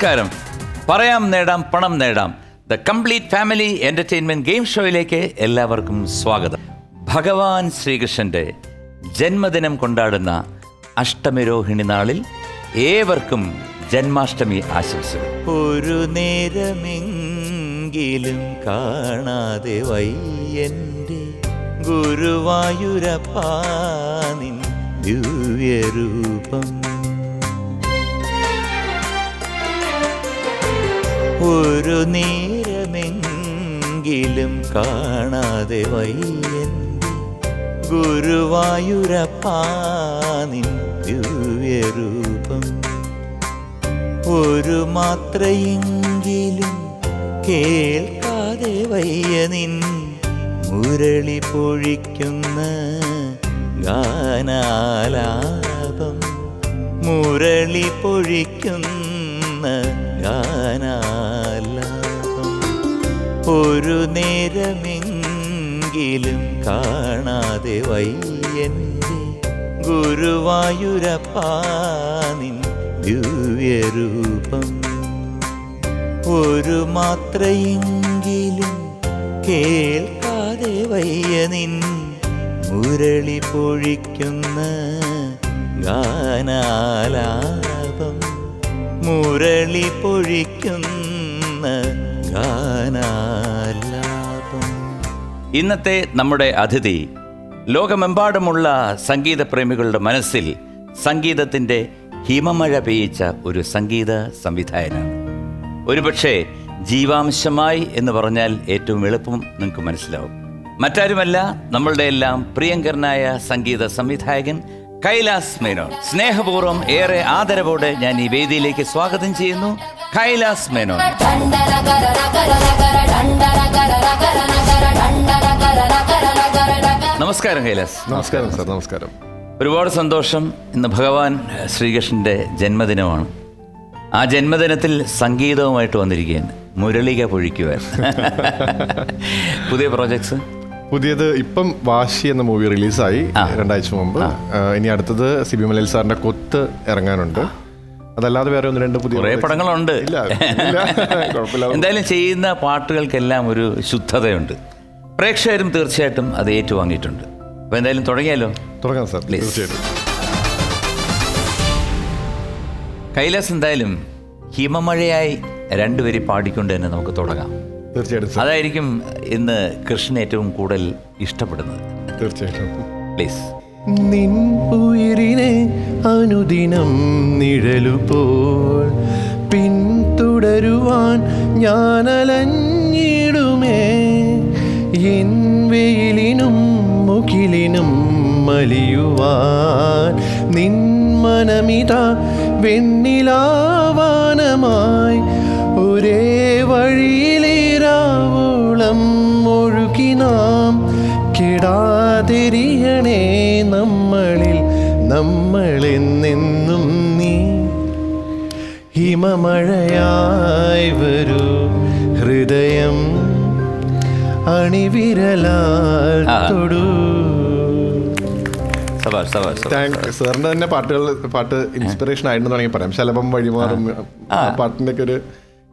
നമസ്കാരം. പറയാം നേടാം പണം നേടാം the complete family entertainment game ഷോയിലേക്ക് എല്ലാവർക്കും സ്വാഗതം. ഭഗവാൻ ശ്രീകൃഷ്ണൻ്റെ ജന്മദിനം കൊണ്ടാടുന്ന അഷ്ടമിരോഹിണി നാളിൽ ഏവർക്കും ജന്മാഷ്ടമി ആശംസകൾ. ഒരു നേരമെങ്കിലും കാണാതെ വയ്യൻ്റെ ഗുരുവായൂരപ്പ നിൻ ദിവ്യരൂപം. ഒരു നേരമെങ്കിലും കാണാതെ വയ്യൻ്റെ ഗുരുവായൂരപ്പാ നിൻ ദിവ്യരൂപം. ഒരു മാത്രയെങ്കിലും കേൾക്കാതെ വയ്യ നിൻ മുരളി പൊഴിക്കുന്ന ഗാനാലാപം, മുരളി പൊഴിക്കുന്ന ഗാനാലാപം. ഒരു നേരമെങ്കിലും കാണാതെ വയ്യൻ്റെ ഗുരുവായൂരപ്പാ നിൻ ദിവ്യരൂപം. ഒരു മാത്രയെങ്കിലും കേൾക്കാതെ വയ്യ നിൻ മുരളി പൊഴിക്കുന്ന ഗാനാലാപം, മുരളി പൊഴിക്കുന്ന ഗാനാലാപം. ഇന്നത്തെ നമ്മുടെ അതിഥി ലോകമെമ്പാടുമുള്ള സംഗീത പ്രേമികളുടെ മനസ്സിൽ സംഗീതത്തിൻ്റെ ഹിമമഴ പെയ്യിച്ച ഒരു സംഗീത സംവിധായകനാണ്. ഒരുപക്ഷെ ജീവാംശമായി എന്ന് പറഞ്ഞാൽ ഏറ്റവും എളുപ്പം നിങ്ങൾക്ക് മനസ്സിലാവും. മറ്റാരുമല്ല നമ്മളുടെ എല്ലാം പ്രിയങ്കരനായ സംഗീത സംവിധായകൻ കൈലാസ് മേനോൻ. സ്നേഹപൂർവ്വം ഏറെ ആദരവോടെ ഞാൻ ഈ വേദിയിലേക്ക് സ്വാഗതം ചെയ്യുന്നു കൈലാസ് മേനോൻ. നമസ്കാരം കൈലാസ്. നമസ്കാരം സർ. നമസ്കാരം. ഒരുപാട് സന്തോഷം. ഇന്ന് ഭഗവാൻ ശ്രീകൃഷ്ണൻ്റെ ജന്മദിനമാണ്. ആ ജന്മദിനത്തിൽ സംഗീതവുമായിട്ട് വന്നിരിക്കുകയാണ്, മുരളിക പൊഴിക്കുവാൻ. പുതിയ പ്രോജക്ട്സ്? പുതിയത് ഇപ്പം വാശി എന്ന മൂവി റിലീസായി 2 ആഴ്ച മുമ്പ്. ഇനി അടുത്തത് സി ബി മലയിൽ സാറിന്റെ കൊത്ത് ഇറങ്ങാനുണ്ട്. അതല്ലാതെ വേറെ ഒന്ന് 2 പുതിയ പടങ്ങളുണ്ട്. എന്തായാലും ചെയ്യുന്ന പാട്ടുകൾക്കെല്ലാം ഒരു ശുദ്ധതയുണ്ട്. പ്രേക്ഷകരും തീർച്ചയായിട്ടും അത് ഏറ്റുവാങ്ങിയിട്ടുണ്ട്. അപ്പോൾ എന്തായാലും തുടങ്ങിയാലോ? തുടങ്ങാം സാർ. തീർച്ചയായിട്ടും. കൈലാസ്, എന്തായാലും ഹിമമഴയായി 2 വരി പാടിക്കൊണ്ട് തന്നെ നമുക്ക് തുടങ്ങാം. തീർച്ചയായിട്ടും. അതായിരിക്കും ഇന്ന് കൃഷ്ണൻ ഏറ്റവും കൂടുതൽ ഇഷ്ടപ്പെടുന്നത്. തീർച്ചയായിട്ടും. പ്ലീസ്. നിൻ ഉയിരിനെ അനുദിനം നിഴലുപോൽ പിന്തുടരുവാൻ ഞാനലഞ്ഞിടുമേ. എൻ വെയിലിനും മുകിലിനും മലിയുവാൻ നിൻ മനമിതാ വെണ്ണിലാവാനമായി ഒരേ വഴിയിലേരാവോളം ഒഴുകി നാം കിടാതിരിയണേ നമ്മളിൽ നമ്മളെന്നെന്നും നീ. ഹിമമഴയായി വരൂ ഹൃദയം, അണിവിരലാൽ തൊടൂ. സാറിന്റെ തന്നെ പാട്ട് ഇൻസ്പിറേഷൻ ആയിരുന്നു തുടങ്ങി പറയാം. ശലഭം വഴിമാറും പാട്ടിന്റെ ഒക്കെ ഒരു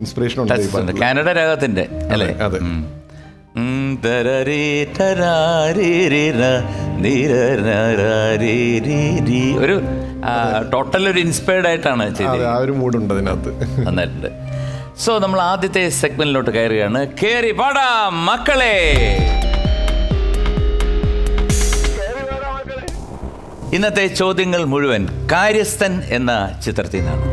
ഇൻസ്പിറേഷൻ ഉണ്ട്. കാനഡ രാഗത്തിന്റെ അല്ലേ? അതെ. ഒരു ടോട്ടൽ ഒരു ഇൻസ്പയർഡ് ആയിട്ടാണ് ചെയ്തത്. ആ ഒരു മൂഡ് ഉണ്ട് അതിനകത്ത്. നന്നായിട്ടുണ്ട്. സോ നമ്മൾ ആദ്യത്തെ സെഗ്മെന്റിലോട്ട് കയറുകയാണ്. കേറി പാടാം മക്കളെ. ഇന്നത്തെ ചോദ്യങ്ങൾ മുഴുവൻ കാര്യസ്ഥൻ എന്ന ചിത്രത്തിൽ നിന്നാണ്.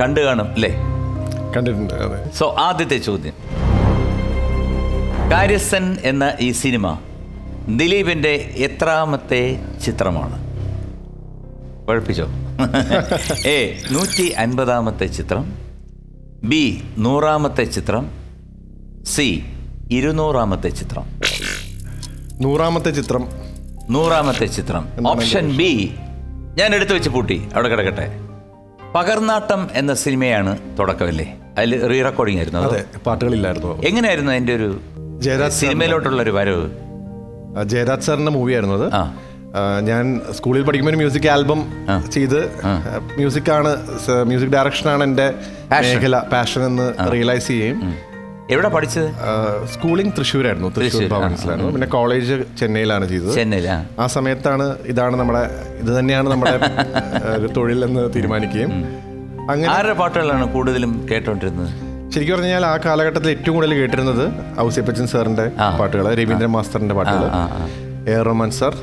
കണ്ടു കാണും അല്ലേ? കണ്ടിട്ടുണ്ട്. സോ ആദ്യത്തെ ചോദ്യം, കാര്യസ്ഥൻ എന്ന ഈ സിനിമ ദിലീപിന്റെ എത്രാമത്തെ ചിത്രമാണ്? കുഴപ്പിച്ചോ? എ 150ാമത്തെ ചിത്രം, ബി 100ാമത്തെ ചിത്രം, സി 200ാമത്തെ ചിത്രം. 100ാമത്തെ ചിത്രം. 100ാമത്തെ ചിത്രം. ഓപ്ഷൻ ബി ഞാൻ എടുത്തു വെച്ച് പൂട്ടി അവിടെ കിടക്കട്ടെ. പകർന്നാട്ടം എന്ന സിനിമയാണ് തുടക്കമല്ലേ? അതിൽ റീ റെക്കോർഡിംഗ് ആയിരുന്നു. അതെ, പാട്ടുകളില്ലായിരുന്നു. എങ്ങനെയായിരുന്നു അതിന്റെ ഒരു സിനിമയിലോട്ടുള്ള ഒരു വരവ്? ജയരാജ് സാറിന്റെ മൂവിയായിരുന്നു. ഞാൻ സ്കൂളിൽ പഠിക്കുമ്പോൾ ഒരു മ്യൂസിക് ആൽബം ചെയ്ത് മ്യൂസിക് ഡയറക്ഷനാണ് എൻ്റെ മേഖല പാഷൻ എന്ന് റിയലൈസ് ചെയ്യും. എവിടെ പഠിച്ചത്? സ്കൂളിംഗ് തൃശ്ശൂരായിരുന്നു, തൃശ്ശൂർ ഭവൻസിലായിരുന്നു. പിന്നെ കോളേജ് ചെന്നൈയിലാണ് ചെയ്തത്. ആ സമയത്താണ് ഇത് തന്നെയാണ് നമ്മുടെ ഒരു തൊഴിലെന്ന് തീരുമാനിക്കുകയും അങ്ങനെ പാട്ടുകളാണ് കൂടുതലും കേട്ടോണ്ടിരുന്നത്. ശരിക്കും പറഞ്ഞാൽ ആ കാലഘട്ടത്തിൽ ഏറ്റവും കൂടുതൽ കേട്ടിരുന്നത് ഔസേപ്പച്ചൻ സാറിന്റെ പാട്ടുകൾ, രവീന്ദ്രൻ മാസ്റ്ററിന്റെ പാട്ടുകൾ, A Rahman sir,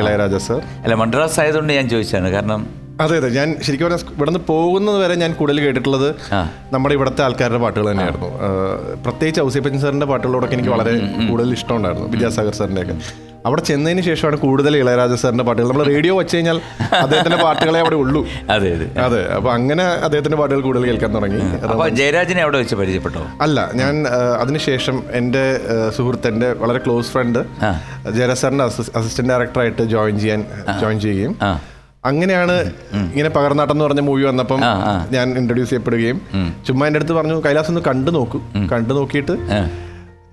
Ilaiyaraaja sir. അല്ല, മദ്രാസ് ആയതുകൊണ്ട് ഞാൻ ചോദിച്ചാണ്. കാരണം അതെ അതെ, ഞാൻ ശരിക്കും പറഞ്ഞാൽ ഇവിടുന്ന് പോകുന്നത് വരെ ഞാൻ കൂടുതൽ കേട്ടിട്ടുള്ളത് നമ്മുടെ ഇവിടുത്തെ ആൾക്കാരുടെ പാട്ടുകൾ തന്നെയായിരുന്നു. പ്രത്യേകിച്ച് ഔസേപ്പച്ചൻ സാറിന്റെ പാട്ടുകളോടൊക്കെ എനിക്ക് വളരെ കൂടുതൽ ഇഷ്ടമുണ്ടായിരുന്നു, വിദ്യാസാഗർ സാറിന്റെ ഒക്കെ. അവിടെ ചെന്നതിന് ശേഷമാണ് കൂടുതൽ ഇളയരാജ സാറിന്റെ പാട്ടുകൾ. നമ്മൾ റേഡിയോ വച്ച് കഴിഞ്ഞാൽ അദ്ദേഹത്തിന്റെ പാട്ടുകളെ അവിടെ ഉള്ളൂ. അതെ അതെ, അപ്പൊ അങ്ങനെ അദ്ദേഹത്തിന്റെ പാട്ടുകൾ കൂടുതൽ കേൾക്കാൻ തുടങ്ങി. ജയരാജിനെ അവിടെ വെച്ച് പരിചയപ്പെട്ടോ? അല്ല, ഞാൻ അതിനുശേഷം എൻ്റെ സുഹൃത്തിന്റെ വളരെ ക്ലോസ് ഫ്രണ്ട് ജയരാജ് സാറിന്റെ അസിസ്റ്റന്റ് ഡയറക്ടറായിട്ട് ജോയിൻ ചെയ്യുകയും അങ്ങനെയാണ് ഇങ്ങനെ പകർന്നാട്ടം എന്ന് പറഞ്ഞ മൂവി വന്നപ്പം ഞാൻ ഇൻട്രൊഡ്യൂസ് ചെയ്യപ്പെടുകയും ചുമ്മാ എൻ്റെ അടുത്ത് പറഞ്ഞു, കൈലാസ് ഒന്ന് കണ്ടു നോക്കിയിട്ട്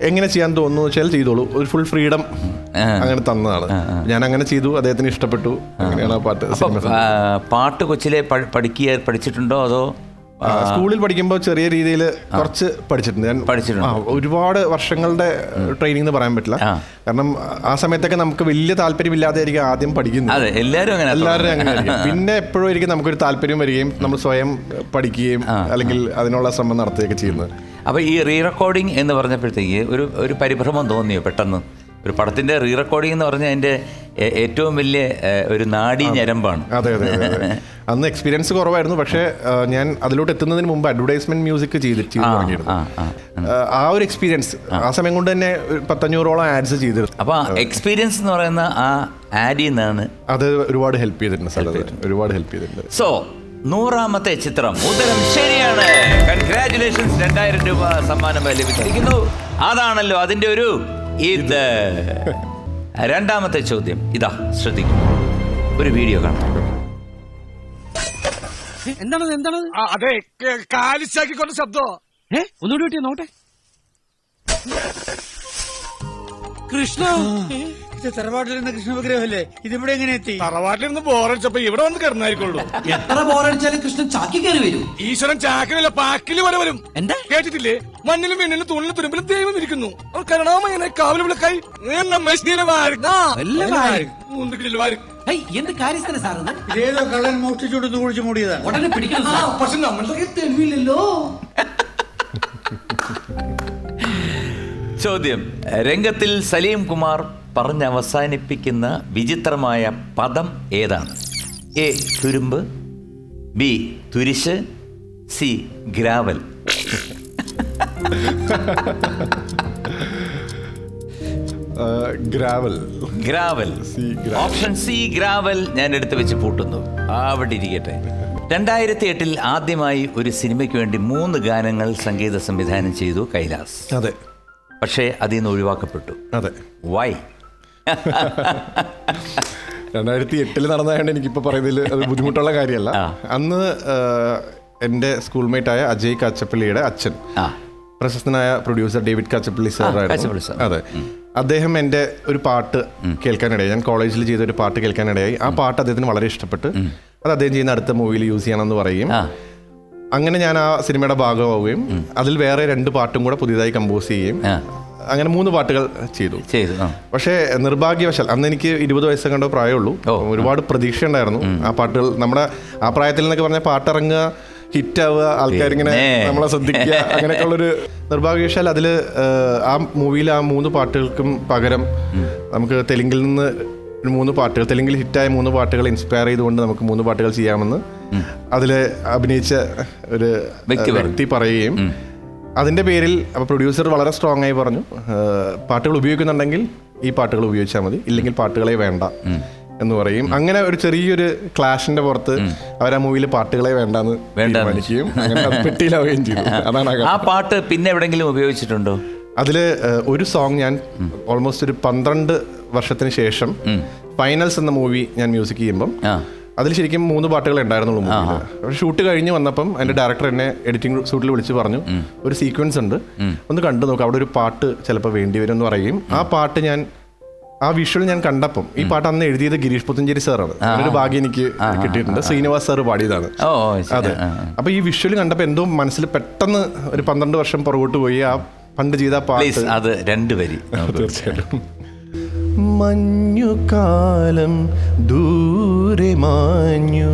എങ്ങനെ ചെയ്യാൻ തോന്നുന്നു വെച്ചാൽ ചെയ്തോളൂ, ഒരു ഫുൾ ഫ്രീഡം അങ്ങനെ തന്നതാണ്. ഞാൻ അങ്ങനെ ചെയ്തു, അദ്ദേഹത്തിന് ഇഷ്ടപ്പെട്ടു. അങ്ങനെയാണ് ആ പാട്ട് കൊച്ചിലെ പഠിച്ചിട്ടുണ്ടോ? അതോ സ്കൂളിൽ പഠിക്കുമ്പോൾ ചെറിയ രീതിയിൽ കുറച്ച് പഠിച്ചിട്ടുണ്ട്. ഞാൻ ഒരുപാട് വർഷങ്ങളുടെ ട്രെയിനിങ് എന്ന് പറയാൻ പറ്റില്ല, കാരണം ആ സമയത്തൊക്കെ നമുക്ക് വലിയ താല്പര്യമില്ലാതെയായിരിക്കും ആദ്യം പഠിക്കുന്നത്. എല്ലാവരും അങ്ങനെ. പിന്നെ എപ്പോഴും ആയിരിക്കും നമുക്കൊരു താല്പര്യം വരികയും നമ്മൾ സ്വയം പഠിക്കുകയും അല്ലെങ്കിൽ അതിനുള്ള ശ്രമം നടത്തുകയൊക്കെ ചെയ്യുന്നത്. അപ്പോൾ ഈ റീ റെക്കോർഡിംഗ് എന്ന് പറഞ്ഞപ്പോഴത്തേക്ക് ഒരു പരിഭ്രമം തോന്നിയോ പെട്ടെന്ന്? ഒരു പടത്തിൻ്റെ റീ റെക്കോർഡിംഗ് എന്ന് പറഞ്ഞാൽ അതിൻ്റെ ഏറ്റവും വലിയ ഒരു നാടി ഞരമ്പാണ്. അതെ അതെ, അന്ന് എക്സ്പീരിയൻസ് കുറവായിരുന്നു. പക്ഷേ ഞാൻ അതിലോട്ട് എത്തുന്നതിന് മുമ്പ് അഡ്വർടൈസ്മെന്റ് മ്യൂസിക് ചെയ്ത് തുടങ്ങിയിരുന്നു. ആ ഒരു എക്സ്പീരിയൻസ് ആ സമയം കൊണ്ട് തന്നെ 1500ഓളം ആഡ്സ് ചെയ്തിരുന്നു. അപ്പോൾ എക്സ്പീരിയൻസ് എന്ന് പറയുന്ന ആ ആഡിൽ നിന്നാണ് അത് ഒരുപാട് ഹെൽപ്പ് ചെയ്തിട്ടുണ്ട്, ഒരുപാട് ഹെൽപ്പ് ചെയ്തിട്ടുണ്ട്. സോ 100ാമത്തെ ചിത്രം ഉത്തരം ശരിയാണ്. കൺഗ്രാറ്റുലേഷൻസ്, 2000 രൂപ സമ്മാനമായി ലഭിച്ചിരിക്കുന്നു. അതാണല്ലോ അതിൻ്റെ ഒരു ഇത്. രണ്ടാമത്തെ ചോദ്യം ഇതാ, ശ്രദ്ധിക്കും, ഒരു വീഡിയോ കാണാം. എന്താണ് അതെ കാലിച്ചാക്കിക്കൊണ്ട് ശബ്ദോ? ഒന്നുകൂടി കിട്ടിയ നോട്ടെ. കൃഷ്ണ, ഇത് തറവാട്ടിലിരുന്ന കൃഷ്ണ വിഗ്രഹമല്ലേ, ഇതിവിടെ എങ്ങനെ എത്തി? തറവാട്ടിലിരുന്ന് ബോറടിച്ചപ്പോ ഇവിടെ വന്ന് കിടന്നായിരിക്കുള്ളൂ. എത്ര ബോറടിച്ചാലും കൃഷ്ണൻ ചാക്കി കയറി വരും. ഈശ്വരൻ ചാക്കിലല്ല പാക്കില് വരെ വരും. എന്താ കേട്ടിട്ടില്ലേ, മണ്ണിലും വെണ്ണിലും തുള്ളിലും തുരുമ്പിലും ദൈവം ഇരിക്കുന്നു. കരുണാമയനെ കാവലുവിളക്കായി എന്ത് കാര്യസ്ഥന സാറത്? ഏതോ കള്ളൻ മോഷ്ടിച്ചോട് കുഴിച്ചു മൂടിയതാണ്. ഉടനെ പിടിക്കണം. പക്ഷെ നമ്മളുടെ തെളിവില്ലല്ലോ. ചോദ്യം, രംഗത്തിൽ സലീം കുമാർ പറഞ്ഞവസാനിപ്പിക്കുന്ന വിചിത്രമായ പദം ഏതാണ്? എ തുരുമ്പ്, ബി തുരിശ്, C gravel. Gravel. Option C gravel ഞാൻ എടുത്തു വെച്ച് പൂട്ടുന്നു. അവിടെ ഇരിക്കട്ടെ. 2008 ആദ്യമായി ഒരു സിനിമയ്ക്ക് വേണ്ടി 3 ഗാനങ്ങൾ സംഗീത സംവിധാനം ചെയ്തു കൈലാസ്. അതെ. പക്ഷേ അതിൽ നിന്ന് ഒഴിവാക്കപ്പെട്ടു. അതെ. വൈ? 2008 നടന്നതായത് എനിക്കിപ്പോൾ പറയുന്നതിൽ അത് ബുദ്ധിമുട്ടുള്ള കാര്യമല്ല. അന്ന് എൻ്റെ സ്കൂൾമേറ്റായ അജയ് കാച്ചപ്പള്ളിയുടെ അച്ഛൻ, പ്രശസ്തനായ പ്രൊഡ്യൂസർ ഡേവിഡ് കാച്ചപ്പള്ളി സാറായിരുന്നു. അതെ, അദ്ദേഹം എൻ്റെ ഒരു പാട്ട് കേൾക്കാനിടയായി. ഞാൻ കോളേജിൽ ചെയ്ത ഒരു പാട്ട് കേൾക്കാനിടയായി. ആ പാട്ട് അദ്ദേഹത്തിന് വളരെ ഇഷ്ടപ്പെട്ട് അത് അദ്ദേഹം ചെയ്യുന്ന അടുത്ത മൂവിയിൽ യൂസ് ചെയ്യണമെന്ന് പറയുകയും അങ്ങനെ ഞാൻ ആ സിനിമയുടെ ഭാഗമാവുകയും അതിൽ വേറെ 2 പാട്ടും കൂടെ പുതിയതായി കമ്പോസ് ചെയ്യുകയും അങ്ങനെ 3 പാട്ടുകൾ ചെയ്തു. പക്ഷേ നിർഭാഗ്യവശാൽ അന്ന് എനിക്ക് 20 വയസ്സ് കണ്ടോ പ്രായമുള്ളൂ. ഒരുപാട് പ്രതീക്ഷയുണ്ടായിരുന്നു ആ പാട്ടുകൾ. നമ്മുടെ ആ പ്രായത്തിൽ എന്നൊക്കെ പറഞ്ഞാൽ പാട്ടിറങ്ങുക, ഹിറ്റാവുക, ആൾക്കാരിങ്ങനെ നമ്മളെ ശ്രദ്ധിക്കുക, അങ്ങനെയൊക്കെ ഉള്ളൊരു. നിർഭാഗ്യവശാൽ അതിൽ ആ മൂവിയിൽ ആ 3 പാട്ടുകൾക്കും പകരം നമുക്ക് തെലുങ്കിൽ നിന്ന് 3 പാട്ടുകൾ, തെലുങ്കിൽ ഹിറ്റായ 3 പാട്ടുകൾ ഇൻസ്പയർ ചെയ്തുകൊണ്ട് നമുക്ക് 3 പാട്ടുകൾ ചെയ്യാമെന്ന് അതിൽ അഭിനയിച്ച ഒരു വ്യക്തി പറയുകയും അതിൻ്റെ പേരിൽ അപ്പോൾ പ്രൊഡ്യൂസർ വളരെ സ്ട്രോങ് ആയി പറഞ്ഞു, പാട്ടുകൾ ഉപയോഗിക്കുന്നുണ്ടെങ്കിൽ ഈ പാട്ടുകൾ ഉപയോഗിച്ചാൽ മതി, ഇല്ലെങ്കിൽ പാട്ടുകളെ വേണ്ട എന്ന് പറയും. അങ്ങനെ ഒരു ചെറിയൊരു ക്ലാഷിന്റെ പുറത്ത് അവർ ആ മൂവിയിൽ പാട്ടുകളെ വേണ്ടെന്ന് കാണിക്കുകയും അങ്ങനെ പെട്ടിയിലാവുകയും ചെയ്തു. അതാണ് ആ പാട്ട്. പിന്നെ എവിടെയെങ്കിലും ഉപയോഗിച്ചിട്ടുണ്ടോ? അതിൽ ഒരു സോങ് ഞാൻ ഓൾമോസ്റ്റ് ഒരു 12 വർഷത്തിന് ശേഷം ഫൈനൽസ് എന്ന മൂവി ഞാൻ മ്യൂസിക് ചെയ്യുമ്പം അതിൽ ശരിക്കും 3 പാട്ടുകൾ ഉണ്ടായിരുന്നുള്ളൂ. പക്ഷെ ഷൂട്ട് കഴിഞ്ഞ് വന്നപ്പം എൻ്റെ ഡയറക്ടർ എന്നെ എഡിറ്റിംഗ് ഷൂട്ടിൽ വിളിച്ച് പറഞ്ഞു, ഒരു സീക്വൻസ് ഉണ്ട്, ഒന്ന് കണ്ടു നോക്കാം, അവിടെ ഒരു പാട്ട് ചിലപ്പോൾ വേണ്ടിവരും എന്ന് പറയുകയും ആ പാട്ട് ഞാൻ ആ വിഷ്വൽ ഞാൻ കണ്ടപ്പം ഈ പാട്ട് അന്ന് എഴുതിയത് ഗിരീഷ് പുത്തഞ്ചേരി സാറാണ്. അവരുടെ ഭാഗ്യം എനിക്ക് കിട്ടിയിട്ടുണ്ട്. ശ്രീനിവാസ് സാറ് പാടിയതാണ്. അതെ, അപ്പൊ ഈ വിഷ്വൽ കണ്ടപ്പോൾ എന്തോ മനസ്സിൽ പെട്ടെന്ന് ഒരു 12 വർഷം പുറകോട്ട് പോയി ആ പണ്ട് ചെയ്ത പാട്ട്. അത് രണ്ട് വരി തീർച്ചയായിട്ടും. മഞ്ഞുകാലം ദൂരെ മാഞ്ഞു,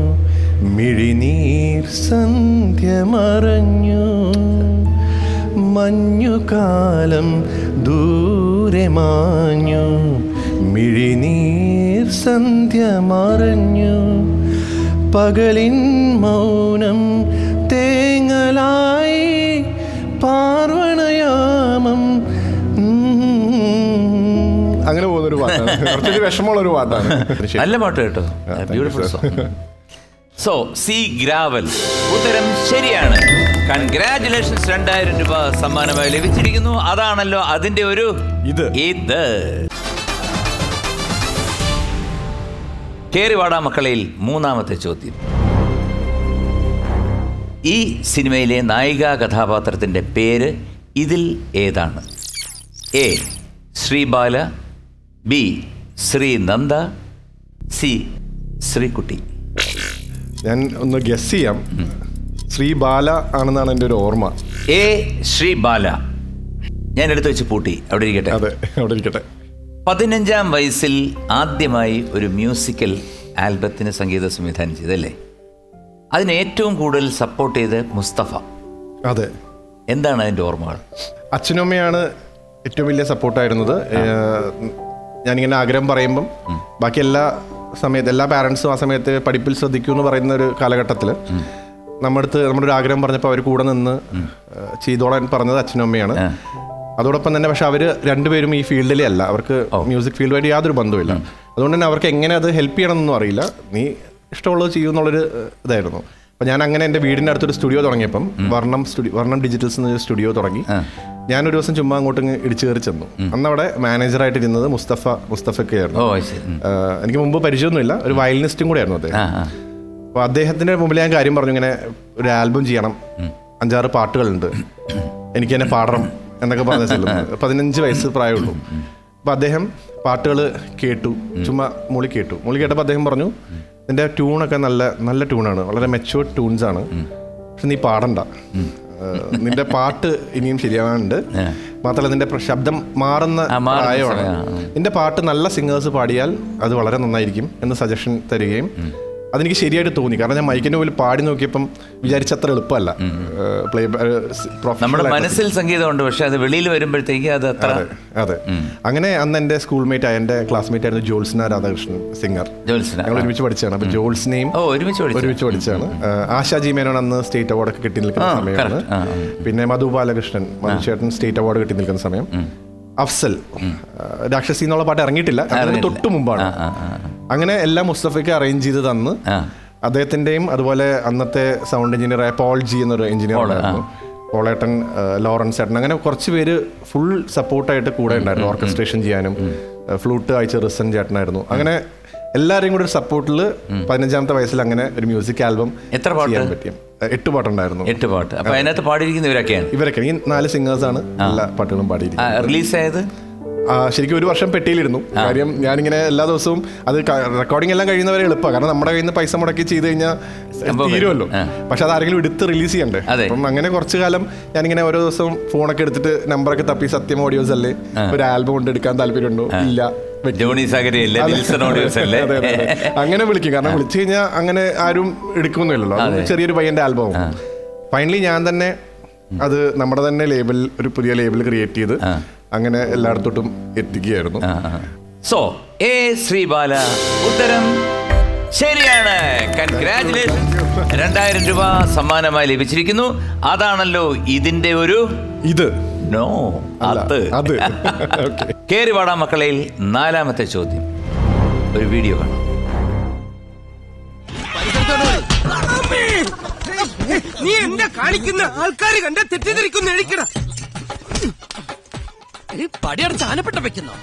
മിഴിനീർ സന്ധ്യ മറഞ്ഞു. മഞ്ഞുകാലം ദൂരെ മാഞ്ഞു, മിഴിനീർ സന്ധ്യ മറഞ്ഞു. പകലിൻ മൗനം തേങ്ങലായി പാർവണയാമം. അങ്ങനെ പോകുന്നൊരു പാട്ടാണ്, കുറച്ചൊരു വിഷമമുള്ളൊരു പാട്ടാണ്. നല്ല പാട്ട് കേട്ടോ, beautiful song. So C gravel ഉത്തരം ശരിയാണ്. കൺഗ്രാറ്റുലേഷൻസ്. 2000 രൂപ സമ്മാനമായി ലഭിച്ചിരിക്കുന്നു. അതാണല്ലോ അതിന്റെ ഒരു ഇത്. കേറിവാടാ മക്കളയിൽ മൂന്നാമത്തെ ചോദ്യം. ഈ സിനിമയിലെ നായികാ കഥാപാത്രത്തിന്റെ പേര് ഇതിൽ ഏതാണ്? A Sreebala, B Sreenanda, C Sreekutty. ഞാൻ ഒന്ന് ഗസ് ചെയ്യാം. ശ്രീബാല ആണെന്നാണ് എൻ്റെ ഒരു ഓർമ്മ. എ ശ്രീബാല. ഞാൻ എടുത്തു വെച്ച് പൂട്ടി, അവിടെ ഇരിക്കട്ടെ. അതെ, അവിടെ ഇരിക്കട്ടെ. 15-ാം വയസ്സിൽ ആദ്യമായി ഒരു മ്യൂസിക്കൽ ആൽബത്തിന് സംഗീതം സംവിധാനം ചെയ്തല്ലേ? അതിന് ഏറ്റവും കൂടുതൽ സപ്പോർട്ട് ചെയ്ത് മുസ്തഫ. അതെ, എന്താണ് അതിൻ്റെ ഓർമ്മകൾ? അച്ഛനും അമ്മയാണ് ഏറ്റവും വലിയ സപ്പോർട്ടായിരുന്നത്. ഞാനിങ്ങനെ ആഗ്രഹം പറയുമ്പം ബാക്കി എല്ലാ സമയത്ത് എല്ലാ പാരൻസും ആ സമയത്ത് പഠിപ്പിൽ ശ്രദ്ധിക്കൂ എന്ന് പറയുന്ന ഒരു കാലഘട്ടത്തിൽ നമ്മുടെ ഒരു ആഗ്രഹം പറഞ്ഞപ്പോൾ അവർ കൂടെ നിന്ന് ചെയ്തോളാൻ പറഞ്ഞത് അച്ഛനും അമ്മയാണ്. അതോടൊപ്പം തന്നെ പക്ഷെ അവർ രണ്ടുപേരും ഈ ഫീൽഡിലേ അല്ല, അവർക്ക് മ്യൂസിക് ഫീൽഡുമായിട്ട് യാതൊരു ബന്ധവുമില്ല. അതുകൊണ്ട് തന്നെ അവർക്ക് എങ്ങനെ അത് ഹെൽപ്പ് ചെയ്യണമെന്നൊന്നും അറിയില്ല. നീ ഇഷ്ടമുള്ളത് ചെയ്യൂ എന്നുള്ളൊരു ഇതായിരുന്നു. അപ്പം ഞാൻ അങ്ങനെ എൻ്റെ വീടിൻ്റെ അടുത്തൊരു സ്റ്റുഡിയോ തുടങ്ങിയപ്പം വർണ്ണം ഡിജിറ്റൽസ് എന്നൊരു സ്റ്റുഡിയോ തുടങ്ങി. ഞാനൊരു ദിവസം ചുമ്മാ അങ്ങോട്ട് ഇടിച്ചു കയറി ചെന്നു. അന്നവിടെ മാനേജറായിട്ട് ഇരുന്നത് മുസ്തഫയ്ക്കായിരുന്നു. എനിക്ക് മുമ്പ് പരിചയമൊന്നുമില്ല, ഒരു വയലിനിസ്റ്റും കൂടെ ആയിരുന്നു അദ്ദേഹം. അപ്പോൾ അദ്ദേഹത്തിൻ്റെ മുമ്പിൽ ഞാൻ കാര്യം പറഞ്ഞു, ഇങ്ങനെ ഒരു ആൽബം ചെയ്യണം, 5-6 പാട്ടുകളുണ്ട്, എനിക്ക് തന്നെ പാടണം എന്നൊക്കെ പറഞ്ഞ ചെല്ലുന്നത്. 15 വയസ്സ് പ്രായമുള്ളൂ. അപ്പോൾ അദ്ദേഹം പാട്ടുകൾ കേട്ടു, ചുമ്മാ മൂളി കേട്ടപ്പോൾ അദ്ദേഹം പറഞ്ഞു, നിൻ്റെ ട്യൂണൊക്കെ നല്ല ട്യൂണാണ്, വളരെ മെച്യൂർഡ് ട്യൂൺസാണ്, പക്ഷെ നീ പാടണ്ട, നിന്റെ പാട്ട് ഇനിയും ശരിയാവാനുണ്ട്, മാത്രമല്ല നിന്റെ ശബ്ദം മാറുന്ന പ്രായമാണ്, നിന്റെ പാട്ട് നല്ല സിംഗേഴ്സ് പാടിയാൽ അത് വളരെ നന്നായിരിക്കും എന്ന് സജഷൻ തരികയും അതെനിക്ക് ശരിയായിട്ട് തോന്നി. കാരണം ഞാൻ മൈക്കിൻ്റെ മുമ്പിൽ പാടി നോക്കിയപ്പം വിചാരിച്ച അത്ര എളുപ്പമല്ല. നമ്മുടെ മനസ്സിൽ സംഗീതമുണ്ട്, പക്ഷെ അത് വെളിയിൽ വരുമ്പോഴത്തേക്ക് അത് അത്ര. അതെ, അങ്ങനെ അന്ന് എൻ്റെ സ്കൂൾമേറ്റ് ആയ എൻ്റെ ക്ലാസ്മേറ്റ് ആയിരുന്നു ജോത്സ്ന രാധാകൃഷ്ണൻ, സിംഗർ. ഞങ്ങൾ ഒരുമിച്ച് പഠിച്ചാണ്. അപ്പോൾ ജോത്സ്നയും ഒരുമിച്ച് പഠിച്ചാണ്. ആശാജി മേനോൻ അന്ന് സ്റ്റേറ്റ് അവാർഡൊക്കെ കിട്ടി നിൽക്കുന്ന സമയമാണ്. പിന്നെ മധു ബാലകൃഷ്ണൻ, മധുചേട്ടൻ സ്റ്റേറ്റ് അവാർഡ് കിട്ടി നിൽക്കുന്ന സമയം. അഫ്സൽ, രാക്ഷസി എന്നുള്ള പാട്ട് ഇറങ്ങിയിട്ടില്ല, അതിന് തൊട്ട് മുമ്പാണ്. അങ്ങനെ എല്ലാം മുസ്തഫയ്ക്ക് അറേഞ്ച് ചെയ്ത് തന്ന് അദ്ദേഹത്തിൻ്റെയും അതുപോലെ അന്നത്തെ സൗണ്ട് എഞ്ചിനീയറായ പോൾ ജി എന്നൊരു എഞ്ചിനീയറായിരുന്നു, പോളേട്ടൻ, ലോറൻസ് ഏട്ടൻ, അങ്ങനെ കുറച്ച് പേര് ഫുൾ സപ്പോർട്ടായിട്ട് കൂടെ ഉണ്ടായിരുന്നു ഓർക്കസ്ട്രേഷൻ ചെയ്യാനും. ഫ്ലൂട്ട് അയച്ച റിസൻ ചേട്ടനായിരുന്നു. അങ്ങനെ എല്ലാവരെയും കൂടെ ഒരു സപ്പോർട്ടിൽ 15-ാമത്തെ വയസ്സിൽ അങ്ങനെ ഒരു മ്യൂസിക് ആൽബം. എത്ര പാട്ട് പറ്റിയും? 8 പാട്ടുണ്ടായിരുന്നു. 8 പാട്ട്. അപ്പോൾ അതിനകത്ത് പാടിയിരിക്കുന്നത് ഇവരൊക്കെയാണ്. ഈ 4 സിംഗേഴ്സാണ് എല്ലാ പാട്ടുകളും പാടിയിരിക്കുന്നത്. റിലീസായത് ശരിക്കും ഒരു വർഷം പെട്ടിയിലിരുന്നു. കാര്യം ഞാനിങ്ങനെ എല്ലാ ദിവസവും അത് റെക്കോർഡിംഗ് എല്ലാം കഴിയുന്നവരെ എളുപ്പമാണ്, കാരണം നമ്മുടെ കയ്യിൽ നിന്ന് പൈസ മുടക്കി ചെയ്ത് കഴിഞ്ഞാൽ തീരുമല്ലോ. പക്ഷെ അതാരെങ്കിലും എടുത്ത് റിലീസ് ചെയ്യണ്ടേ. അപ്പം അങ്ങനെ കുറച്ച് കാലം ഞാനിങ്ങനെ ഓരോ ദിവസവും ഫോണൊക്കെ എടുത്തിട്ട് നമ്പറൊക്കെ തപ്പി, സത്യം ഓഡിയോസ് അല്ലേ, ഒരു ആൽബം കൊണ്ട് എടുക്കാൻ താല്പര്യമുണ്ടോ, ഇല്ല, അങ്ങനെ വിളിക്കും. കാരണം വിളിച്ചു കഴിഞ്ഞാൽ അങ്ങനെ ആരും എടുക്കുന്നില്ലല്ലോ, ചെറിയൊരു പയ്യൻ്റെ ആൽബം. ഫൈനലി ഞാൻ തന്നെ അത് നമ്മുടെ തന്നെ ലേബിൾ, ഒരു പുതിയ ലേബിൾ ക്രിയേറ്റ് ചെയ്ത് അങ്ങനെ എല്ലായിടത്തോട്ടും എത്തിക്കുകയായിരുന്നു. സോ എ ശ്രീബാല ഉത്തരം ശരിയാണ്. കൺഗ്രാറ്റുലേഷൻസ്. 2000 രൂപ സമ്മാനമായി ലഭിച്ചിരിക്കുന്നു. അതാണല്ലോ ഇതിന്റെ ഒരു ഇത്. നോ, അത് കേറിവാടാ മക്കളയിൽ 4-മത്തെ ചോദ്യം. ഒരു വീഡിയോ കാണാം. നീ എന്നെ കാണിക്കുന്ന ആൾക്കാർ കണ്ട തെറ്റിദ്ധരിക്കുന്ന എഴുക്കട പടിയടച്ച് ആനപ്പെട്ട വെക്കുന്നു.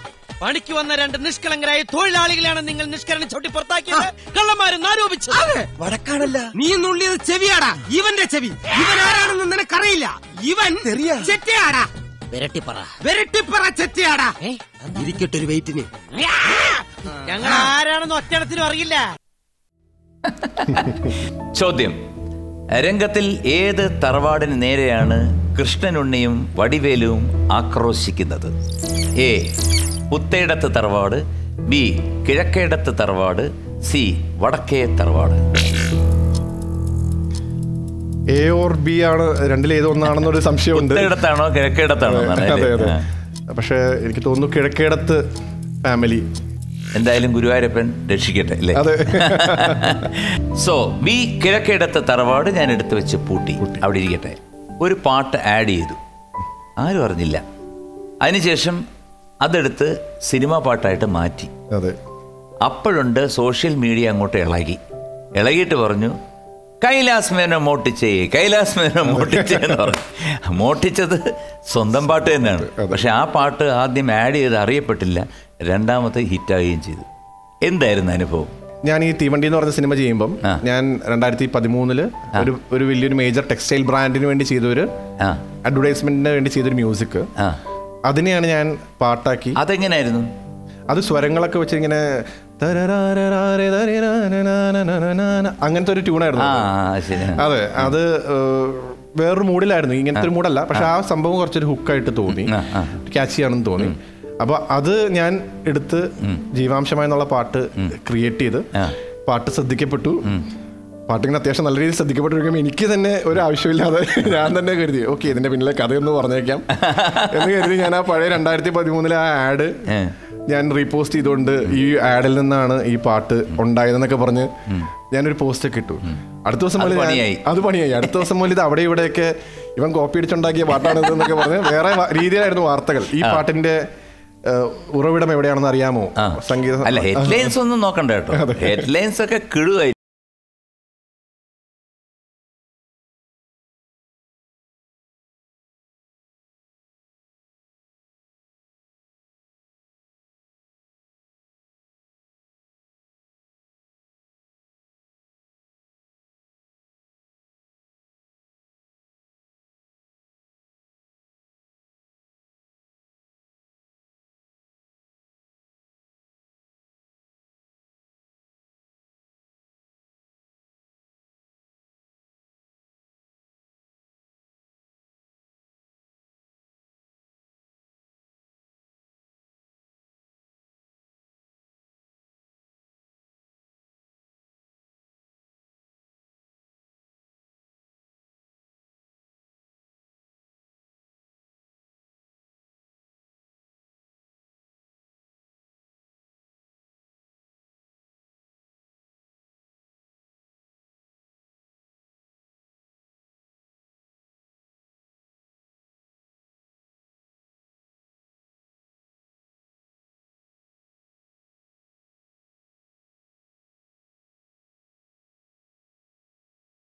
പണിക്ക് വന്ന 2 നിഷ്കളങ്കരായ തൊഴിലാളികളാണ് നിങ്ങൾ നിഷ്കരണം ചവിട്ടി പുറത്താക്കിയത്, കള്ളന്മാരെന്ന് ആരോപിച്ചത്. വടക്കാണല്ല നീ നുള്ളിയത്. ചെവിയാടാ ഇവന്റെ ചെവി. ഇവൻ ആരാണെന്ന് നിനക്കറിയില്ല. ഇവൻ ചെറ്റയാടാ. വെരട്ടിപ്പറ ചെറ്റയാടാ. ചോദ്യം രംഗത്തിൽ ഏത് തറവാടിന് നേരെയാണ് കൃഷ്ണനുണ്ണിയും വടിവേലുവും ആക്രോശിക്കുന്നത്? എ പുത്തേടത്ത് തറവാട്, ബി കിഴക്കേടത്ത് തറവാട്, സി വടക്കേ തറവാട്. എ ഓർ ബി ആണ്, രണ്ടിൽ ഏതൊന്നാണെന്നൊരു സംശയമുണ്ട്. പുത്തേടത്താണോ കിഴക്കേടത്താണോ? അതെ അതെ, പക്ഷേ എനിക്ക് തോന്നുന്നു കിഴക്കേടത്ത് ഫാമിലി. എന്തായാലും ഗുരുവായൂരപ്പൻ രക്ഷിക്കട്ടെ അല്ലേ? അതെ. സോ ബി കിഴക്കേടത്തെ തറവാട് ഞാൻ എടുത്തു വെച്ച് പൂട്ടി. അവിടെ ഇരിക്കട്ടെ, ഒരു പാട്ട് ആഡ് ചെയ്തു, ആരും അറിഞ്ഞില്ല. അതിനുശേഷം അതെടുത്ത് സിനിമാ പാട്ടായിട്ട് മാറ്റി. അതെ. അപ്പോഴുണ്ട് സോഷ്യൽ മീഡിയ അങ്ങോട്ട് ഇളകി. ഇളകിയിട്ട് പറഞ്ഞു കൈലാസ് മേനോൻ മോട്ടിച്ചേ, കൈലാസ് മേനോൻ മോട്ടിച്ചേ എന്ന് പറഞ്ഞു. മോട്ടിച്ചത് സ്വന്തം പാട്ട് തന്നെയാണ്, പക്ഷെ ആ പാട്ട് ആദ്യം ആഡ് ചെയ്ത് അറിയപ്പെട്ടില്ല, രണ്ടാമത്തെ ഹിറ്റാവുകയും ചെയ്തു. എന്തായിരുന്നു അനുഭവം? ഞാൻ ഈ തീവണ്ടി എന്ന് പറഞ്ഞ സിനിമ ചെയ്യുമ്പം ഞാൻ 2013 ഒരു വലിയൊരു മേജർ ടെക്സ്റ്റൈൽ ബ്രാൻഡിന് വേണ്ടി ചെയ്തൊരു അഡ്വർടൈസ്മെന്റിന് വേണ്ടി ചെയ്തൊരു മ്യൂസിക്, അതിനെയാണ് ഞാൻ പാട്ടാക്കി. അതെങ്ങനെയായിരുന്നു? അത് സ്വരങ്ങളൊക്കെ വെച്ച് ഇങ്ങനെ അങ്ങനത്തെ ഒരു ട്യൂണായിരുന്നു. അതെ, അത് വേറൊരു മൂഡിലായിരുന്നു, ഇങ്ങനത്തെ ഒരു മൂഡല്ല, പക്ഷെ ആ സംഭവം കുറച്ചൊരു ഹുക്കായിട്ട് തോന്നി, ക്യാച്ച് ചെയ്യാണെന്ന് തോന്നി. അപ്പൊ അത് ഞാൻ എടുത്ത് ജീവാംശമായെന്നുള്ള പാട്ട് ക്രിയേറ്റ് ചെയ്ത് പാട്ട് ശ്രദ്ധിക്കപ്പെട്ടു. പാട്ടിങ്ങനെ അത്യാവശ്യം നല്ല രീതിയിൽ ശ്രദ്ധിക്കപ്പെട്ടിരിക്കുമ്പോൾ എനിക്ക് തന്നെ ഒരു ആവശ്യമില്ലാതെ ഞാൻ തന്നെ കരുതി ഓക്കെ ഇതിന്റെ പിന്നിലെ കഥയൊന്ന് പറഞ്ഞേക്കാം എന്ന് കരുതി ഞാൻ ആ പഴയ 2013 ആ ആഡ് ഞാൻ റീപോസ്റ്റ് ചെയ്തുകൊണ്ട് ഈ ആഡിൽ നിന്നാണ് ഈ പാട്ട് ഉണ്ടായതെന്നൊക്കെ പറഞ്ഞ് ഞാനൊരു പോസ്റ്റൊക്കെ ഇട്ടു. അടുത്ത ദിവസം മുതൽ അത് പണിയായി. അടുത്ത ദിവസം മുതൽ ഇത് അവിടെ ഇവിടെയൊക്കെ ഇവൻ കോപ്പി അടിച്ചുണ്ടാക്കിയ പാട്ടാണെന്നൊക്കെ പറഞ്ഞ് വേറെ രീതിയിലായിരുന്നു വാർത്തകൾ. ഈ പാട്ടിന്റെ ഉറവിടം എവിടെയാണെന്ന് അറിയാമോ? സംഗീതം അല്ല, ഹെഡ്ലൈൻസ് ഒന്നും നോക്കണ്ട കേട്ടോ, ഹെഡ്ലൈൻസ് ഒക്കെ കിഴുവായി.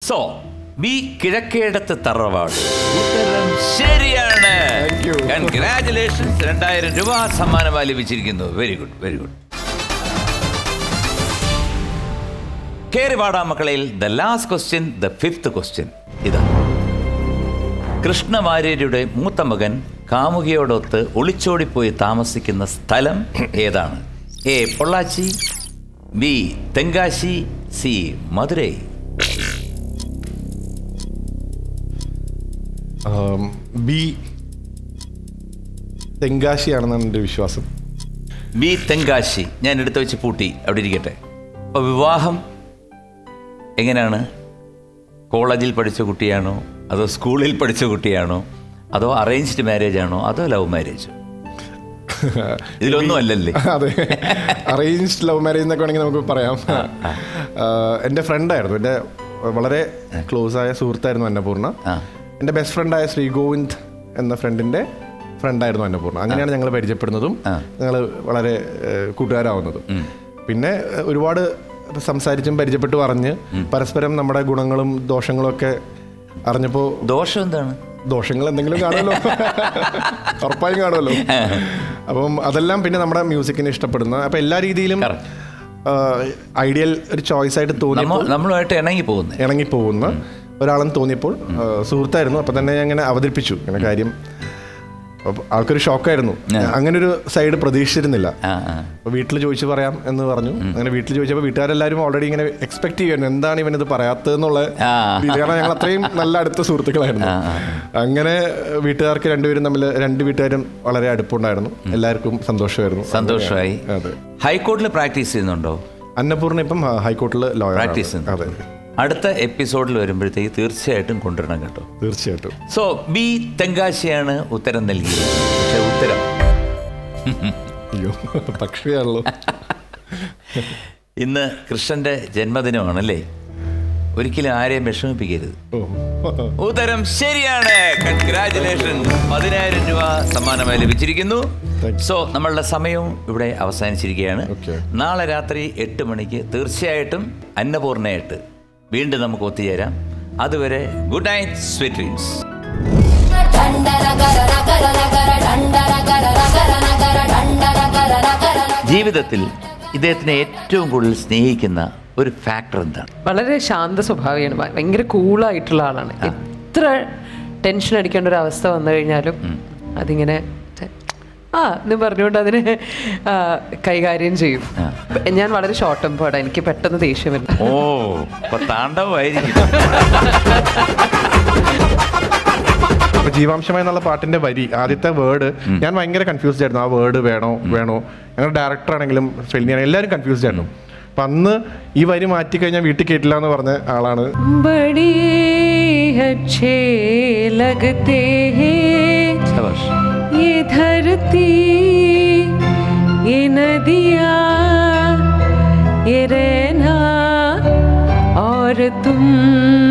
സോ ബി കിഴക്കേടത്ത് തറവാട് ഉത്തരം ശരിയാണ്. കൺഗ്രാറ്റുലേഷൻസ്, 2000 രൂപ സമ്മാനമായി ലഭിച്ചിരിക്കുന്നു. Very good, very good. കേറിവാടാ മക്കളയിൽ the last question, the fifth question ഇതാ. കൃഷ്ണവാര്യരുടെ മൂത്ത മകൻ കാമുകിയോടൊത്ത് ഒളിച്ചോടിപ്പോയി താമസിക്കുന്ന സ്ഥലം ഏതാണ്? A Pollachi, B Tenkasi, C Madurai. B തെങ്കാശിയാണെന്നാണ് എൻ്റെ വിശ്വാസം. ബി തെങ്കാശി ഞാൻ എടുത്തു വെച്ച് പൂട്ടി. അവിടെ ഇരിക്കട്ടെ. അപ്പോൾ വിവാഹം എങ്ങനെയാണ്? കോളേജിൽ പഠിച്ച കുട്ടിയാണോ, അതോ സ്കൂളിൽ പഠിച്ച കുട്ടിയാണോ, അതോ അറേഞ്ച്ഡ് മാരേജ് ആണോ, അതോ ലവ് മാരേജ്? ഇതിലൊന്നും അല്ലല്ലേ? അതെ, അറേഞ്ച്ഡ് ലവ് മാരേജ് എന്നൊക്കെ വേണമെങ്കിൽ നമുക്ക് പറയാം. എൻ്റെ ഫ്രണ്ടായിരുന്നു, എൻ്റെ വളരെ ക്ലോസ് ആയ സുഹൃത്തായിരുന്നു അന്നപൂർണ്ണ. എൻ്റെ ബെസ്റ്റ് ഫ്രണ്ടായ ശ്രീ ഗോവിന്ദ് എന്ന ഫ്രണ്ടിൻ്റെ ഫ്രണ്ടായിരുന്നു അന്നപൂർണ്ണ. അങ്ങനെയാണ് ഞങ്ങൾ പരിചയപ്പെടുന്നതും ഞങ്ങൾ വളരെ കൂട്ടുകാരാവുന്നതും. പിന്നെ ഒരുപാട് സംസാരിച്ചും പരിചയപ്പെട്ടും അറിഞ്ഞ് പരസ്പരം നമ്മുടെ ഗുണങ്ങളും ദോഷങ്ങളും ഒക്കെ അറിഞ്ഞപ്പോൾ. ദോഷം എന്താണ്? ദോഷങ്ങൾ എന്തെങ്കിലും കാണുമല്ലോ, ഉറപ്പായും കാണുമല്ലോ. അപ്പം അതെല്ലാം പിന്നെ നമ്മുടെ മ്യൂസിക്കിനെ ഇഷ്ടപ്പെടുന്ന അപ്പം എല്ലാ രീതിയിലും ഐഡിയൽ ഒരു ചോയ്സായിട്ട് തോന്നി നമ്മളുമായിട്ട് ഇണങ്ങി പോകുന്ന ഒരാളെന്ന് തോന്നിയപ്പോൾ സുഹൃത്തായിരുന്നു. അപ്പം തന്നെ ഞാൻ ഇങ്ങനെ അവതരിപ്പിച്ചു ഇങ്ങനെ കാര്യം ആൾക്കൊരു ഷോക്കായിരുന്നു. അങ്ങനൊരു സൈഡ് പ്രതീക്ഷിച്ചിരുന്നില്ല. അപ്പോൾ വീട്ടിൽ ചോദിച്ചു പറയാം എന്ന് പറഞ്ഞു. അങ്ങനെ വീട്ടിൽ ചോദിച്ചപ്പോൾ വീട്ടുകാരെല്ലാവരും ഓൾറെഡി ഇങ്ങനെ എക്സ്പെക്ട് ചെയ്യുമായിരുന്നു എന്താണ് ഇവനിത് പറയാത്തതെന്നുള്ള. കാരണം ഞങ്ങൾ അത്രയും നല്ല അടുത്ത സുഹൃത്തുക്കളായിരുന്നു. അങ്ങനെ വീട്ടുകാർക്ക് രണ്ടുപേരും തമ്മിൽ രണ്ട് വീട്ടുകാരും വളരെ അടുപ്പമുണ്ടായിരുന്നു. എല്ലാവർക്കും സന്തോഷമായിരുന്നു. സന്തോഷമായി. അതെ. ഹൈക്കോടതിയിൽ പ്രാക്ടീസ് ചെയ്യുന്നുണ്ടോ? അന്നപൂർണ്ണ ഇപ്പം ഹൈക്കോടതിയിൽ ലോയർ പ്രാക്ടീസ് ചെയ്യുന്നു. അതെ. അടുത്ത എപ്പിസോഡിൽ വരുമ്പോഴത്തേക്ക് തീർച്ചയായിട്ടും കൊണ്ടുവരണം കേട്ടോ. തീർച്ചയായിട്ടും. സോ ബി തെങ്കാശിയാണ് ഉത്തരം നൽകിയത്. പക്ഷേ ഉത്തരം പക്ഷിയാണല്ലോ. ഇന്ന് കൃഷ്ണന്റെ ജന്മദിനമാണല്ലേ? ഒരിക്കലും ആരെയും വിഷമിപ്പിക്കരുത്. ഉത്തരം ശരിയാണ്. കൺഗ്രാജുലേഷൻസ്. 10,000 രൂപ സമ്മാനമായി ലഭിച്ചിരിക്കുന്നു. സോ നമ്മളുടെ സമയവും ഇവിടെ അവസാനിച്ചിരിക്കുകയാണ്. നാളെ രാത്രി 8 മണിക്ക് തീർച്ചയായിട്ടും അന്നപൂർണ്ണയായിട്ട് വീണ്ടും നമുക്ക് ഒത്തുചേരാം. അതുവരെ ഗുഡ് നൈറ്റ്, സ്വീറ്റ് ഡ്രീംസ്. ജീവിതത്തിൽ ഇദ്ദേഹത്തിനെ ഏറ്റവും കൂടുതൽ സ്നേഹിക്കുന്ന ഒരു ഫാക്ടർ എന്താണ്? വളരെ ശാന്ത സ്വഭാവമാണ്. ഭയങ്കര കൂളായിട്ടുള്ള ആളാണ്. എത്ര ടെൻഷൻ അടിക്കേണ്ട ഒരു അവസ്ഥ വന്നു കഴിഞ്ഞാലും അതിങ്ങനെ ആ എന്ന് പറഞ്ഞുകൊണ്ട് അതിനെ കൈകാര്യം ചെയ്യും. ഞാൻ വളരെ ഷോർട്ട് ടെമ്പേർഡാണ്. എനിക്ക് പെട്ടെന്ന് ദേഷ്യം വരും. ഓ താണ്ഡവമായിരിക്കും. ജീവാംശമായി എന്നുള്ള പാട്ടിന്റെ വരി ആദ്യത്തെ വേർഡ് ഞാൻ ഭയങ്കര കൺഫ്യൂസ്ഡ് ആയിരുന്നു. ആ വേർഡ് വേണോ വേണോ. ഞങ്ങളുടെ ഡയറക്ടർ ആണെങ്കിലും ഫെലിനിയാണെങ്കിലും എല്ലാവരും കൺഫ്യൂസ്ഡ് ആയിരുന്നു. അപ്പം അന്ന് ഈ വരി മാറ്റി കഴിഞ്ഞാൽ വീട്ടിൽ കേട്ടില്ല എന്ന് പറഞ്ഞ ആളാണ്. ये धरती, ये नदियाँ, ये रहना और तुम